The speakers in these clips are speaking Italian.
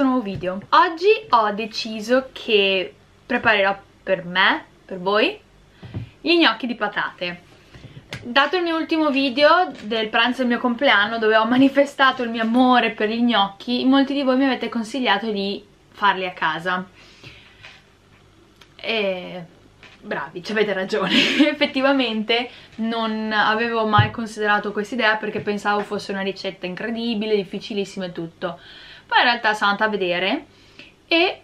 questo nuovo video. Oggi ho deciso che preparerò per me, per voi, gli gnocchi di patate. Dato il mio ultimo video del pranzo del mio compleanno, dove ho manifestato il mio amore per gli gnocchi, molti di voi mi avete consigliato di farli a casa. E bravi, ci avete ragione. Effettivamente non avevo mai considerato quest'idea perché pensavo fosse una ricetta incredibile, difficilissima e tutto. Poi in realtà sono andata a vedere e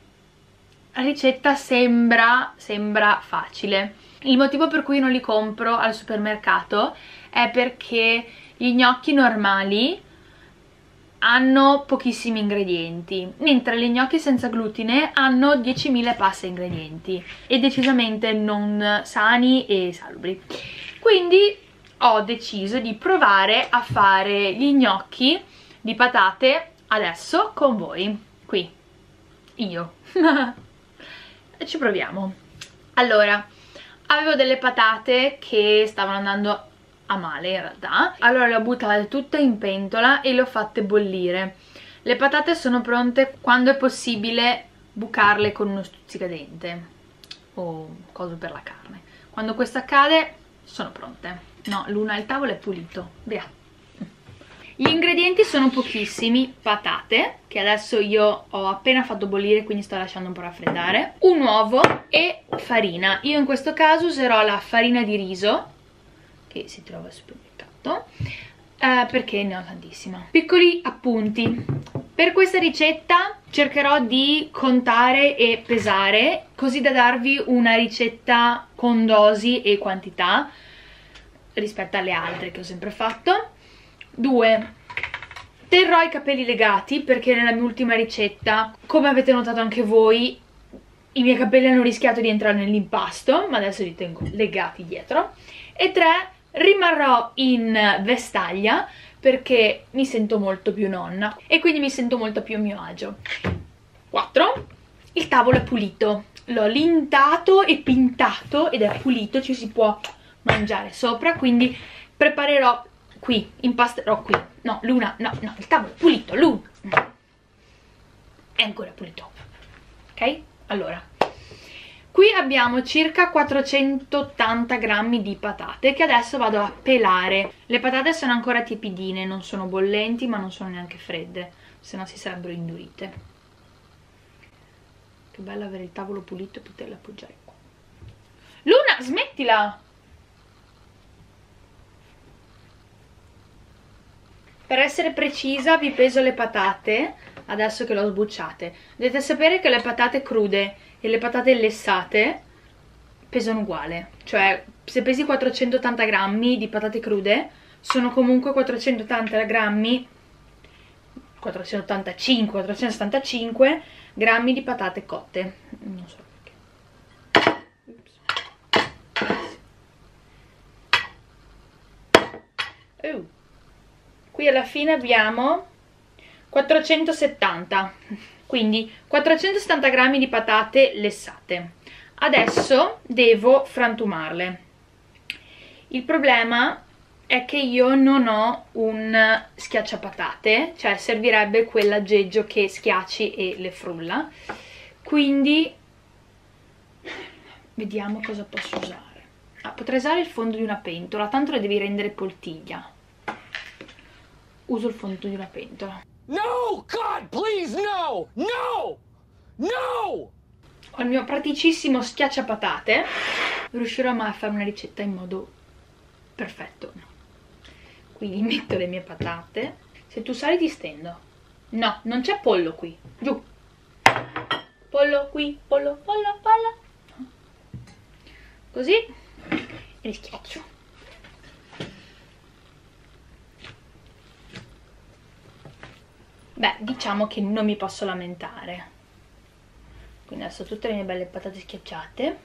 la ricetta sembra facile. Il motivo per cui non li compro al supermercato è perché gli gnocchi normali hanno pochissimi ingredienti, mentre gli gnocchi senza glutine hanno 10.000 passa ingredienti e decisamente non sani e salubri. Quindi ho deciso di provare a fare gli gnocchi di patate adesso con voi, qui, io. Ci proviamo. Allora, avevo delle patate che stavano andando a male in realtà, allora le ho buttate tutte in pentola e le ho fatte bollire. Le patate sono pronte quando è possibile bucarle con uno stuzzicadente o coso per la carne. Quando questo accade sono pronte. No, l'una al tavolo è pulito, via. Gli ingredienti sono pochissimi: patate, che adesso io ho appena fatto bollire, quindi sto lasciando un po' raffreddare, un uovo e farina. Io in questo caso userò la farina di riso che si trova al supermercato, perché ne ho tantissima. Piccoli appunti: per questa ricetta cercherò di contare e pesare, così da darvi una ricetta con dosi e quantità rispetto alle altre che ho sempre fatto. 2. Terrò i capelli legati perché nella mia ultima ricetta, come avete notato anche voi, i miei capelli hanno rischiato di entrare nell'impasto, ma adesso li tengo legati dietro. E 3. Rimarrò in vestaglia perché mi sento molto più nonna e quindi mi sento molto più a mio agio. 4. Il tavolo è pulito, l'ho lintato e pintato ed è pulito, ci si può mangiare sopra, quindi preparerò qui, impasterò qui. No, Luna, no, il tavolo è pulito, Luna. È ancora pulito. Ok? Allora, qui abbiamo circa 480 grammi di patate che adesso vado a pelare. Le patate sono ancora tiepidine, non sono bollenti ma non sono neanche fredde, se no si sarebbero indurite. Che bello avere il tavolo pulito e poterla appoggiare qua. Luna, smettila! Per essere precisa vi peso le patate adesso che le ho sbucciate. Dovete sapere che le patate crude e le patate lessate pesano uguale, cioè se pesi 480 grammi di patate crude sono comunque 475 grammi di patate cotte. Non so perché. Ups. Qui alla fine abbiamo 470, quindi 470 grammi di patate lessate. Adesso devo frantumarle. Il problema è che io non ho un schiacciapatate, cioè servirebbe quell'aggeggio che schiacci e le frulla. Quindi vediamo cosa posso usare. Ah, potrei usare il fondo di una pentola, tanto le devi rendere poltiglia. Uso il fondo di una pentola. No, God, please, no! No! No! Ho il mio praticissimo schiacciapatate. Riuscirò mai a fare una ricetta in modo perfetto? No. Quindi metto le mie patate. Se tu sali ti stendo. No, non c'è pollo qui. Giù. Pollo qui, pollo, pollo, pollo. Così. E li schiaccio. Beh, diciamo che non mi posso lamentare. Quindi adesso tutte le mie belle patate schiacciate.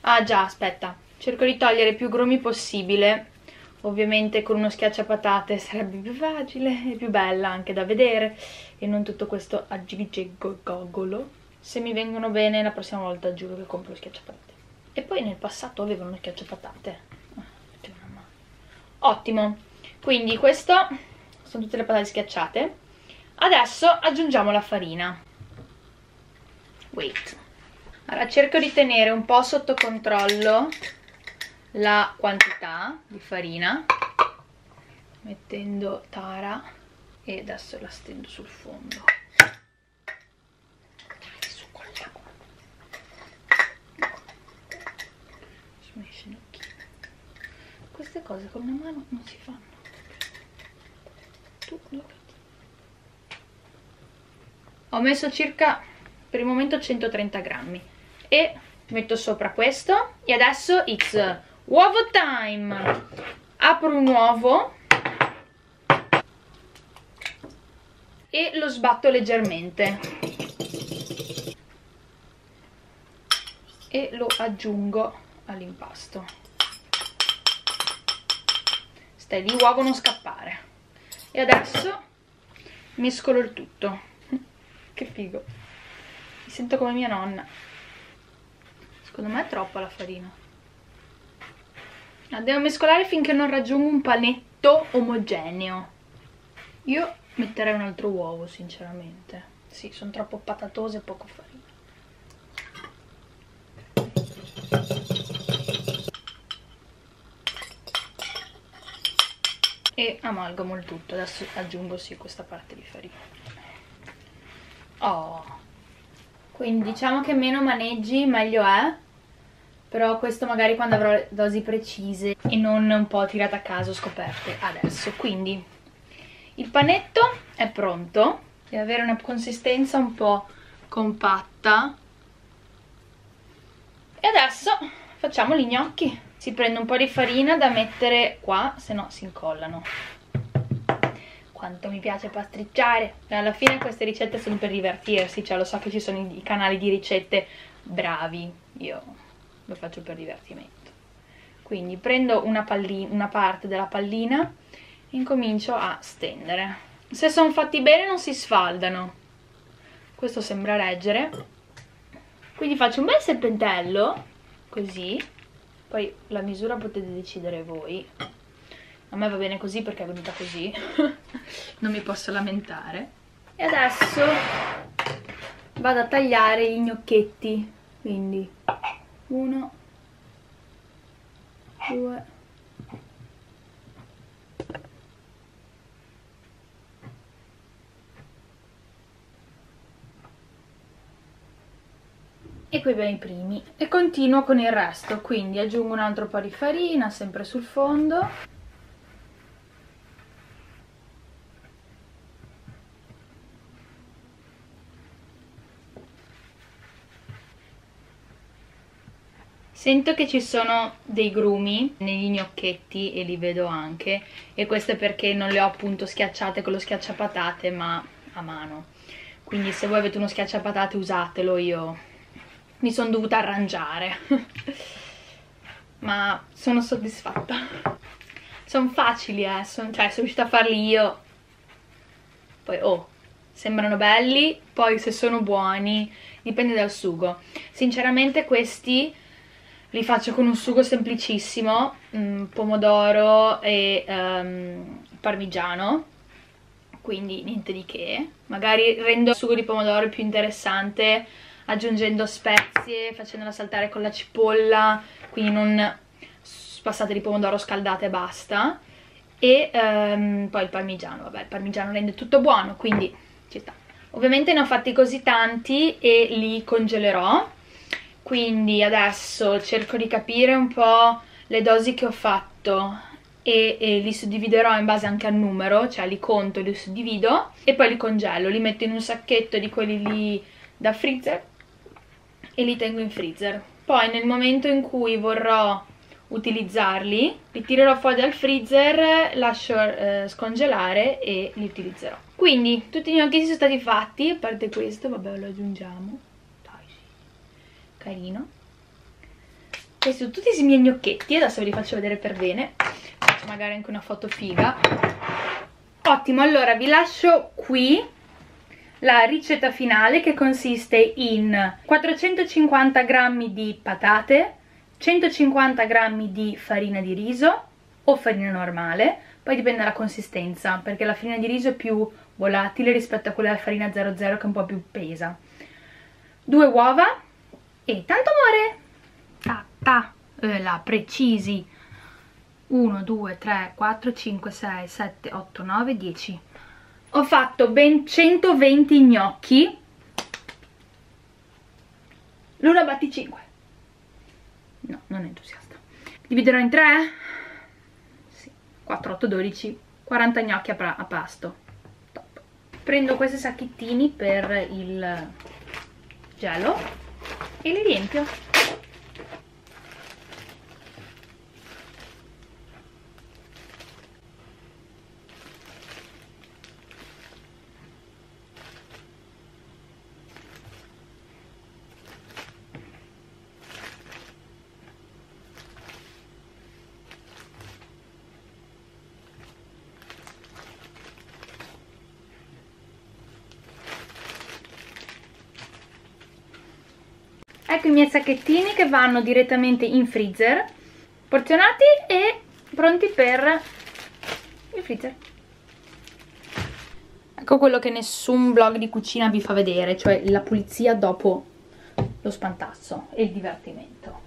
Ah già, aspetta. Cerco di togliere più grumi possibile. Ovviamente con uno schiacciapatate sarebbe più facile e più bella anche da vedere. E non tutto questo aggigigogolo. Se mi vengono bene la prossima volta giuro che compro lo schiacciapatate. E poi nel passato avevano lo schiacciapatate. Ottimo. Quindi questo sono tutte le patate schiacciate. Adesso aggiungiamo la farina. Allora cerco di tenere un po' sotto controllo la quantità di farina, mettendo tara, e adesso la stendo sul fondo. Queste cose con una mano non si fanno. Ho messo circa, per il momento, 130 grammi. E metto sopra questo. E adesso it's uovo time! Apro un uovo e lo sbatto leggermente. E lo aggiungo all'impasto. Stai lì, uovo, non scappare. E adesso mescolo il tutto. Che figo. Mi sento come mia nonna. Secondo me è troppa la farina. La devo mescolare finché non raggiungo un panetto omogeneo. Io metterei un altro uovo, sinceramente. Sì, sono troppo patatose e poco farina. E amalgamo il tutto. Adesso aggiungo questa parte di farina. Quindi diciamo che meno maneggi meglio è, però questo magari quando avrò le dosi precise e non un po' tirate a caso, scoperte adesso. Quindi il panetto è pronto, deve avere una consistenza un po' compatta. E adesso facciamo gli gnocchi. Si prende un po' di farina da mettere qua, se no si incollano. Quanto mi piace pasticciare! Alla fine queste ricette sono per divertirsi, cioè lo so che ci sono i canali di ricette bravi, io lo faccio per divertimento. Quindi prendo una parte della pallina e incomincio a stendere. Se sono fatti bene non si sfaldano, questo sembra reggere. Quindi faccio un bel serpentello, così. Poi la misura potete decidere voi. A me va bene così perché è venuta così. Non mi posso lamentare. E adesso vado a tagliare i gnocchetti. Quindi 1, 2. E qui abbiamo i primi. E continuo con il resto, quindi aggiungo un altro po' di farina, sempre sul fondo. Sento che ci sono dei grumi negli gnocchetti e li vedo anche. E questo è perché non le ho appunto schiacciate con lo schiacciapatate, ma a mano. Quindi se voi avete uno schiacciapatate usatelo, io mi sono dovuta arrangiare, ma sono soddisfatta. Sono facili, cioè sono riuscita a farli io. Poi, sembrano belli, poi se sono buoni, dipende dal sugo. Sinceramente questi li faccio con un sugo semplicissimo, pomodoro e parmigiano, quindi niente di che. Magari rendo il sugo di pomodoro più interessante aggiungendo spezie, facendola saltare con la cipolla, quindi non spassate di pomodoro, scaldate e basta. E poi il parmigiano, vabbè, il parmigiano rende tutto buono, quindi ci sta. Ovviamente ne ho fatti così tanti e li congelerò, quindi adesso cerco di capire un po' le dosi che ho fatto e li suddividerò in base anche al numero, cioè li conto e li suddivido e poi li congelo, li metto in un sacchetto di quelli lì da freezer e li tengo in freezer. Poi nel momento in cui vorrò utilizzarli li tirerò fuori dal freezer, lascio scongelare e li utilizzerò. Quindi tutti gli gnocchi sono stati fatti, a parte questo, vabbè, lo aggiungiamo, dai, sì, carino. Questi sono tutti i miei gnocchetti, adesso ve li faccio vedere per bene, faccio magari anche una foto figa. Ottimo, allora vi lascio qui la ricetta finale, che consiste in 450 g di patate, 150 g di farina di riso o farina normale, poi dipende dalla consistenza, perché la farina di riso è più volatile rispetto a quella della farina 00 che è un po' più pesa. 2 uova e tanto amore! La precisi! 1, 2, 3, 4, 5, 6, 7, 8, 9, 10. Ho fatto ben 120 gnocchi. L'una batti 5. No, non entusiasta. Dividerò in 3? Sì. 4, 8, 12. 40 gnocchi a pasto. Top. Prendo questi sacchettini per il gelo e li riempio. Ecco i miei sacchettini che vanno direttamente in freezer, porzionati e pronti per il freezer. Ecco quello che nessun blog di cucina vi fa vedere, cioè la pulizia dopo lo spantazzo e il divertimento.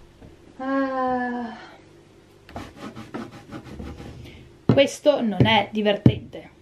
Questo non è divertente.